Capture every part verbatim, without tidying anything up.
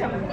じゃないかっ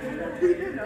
て言うの。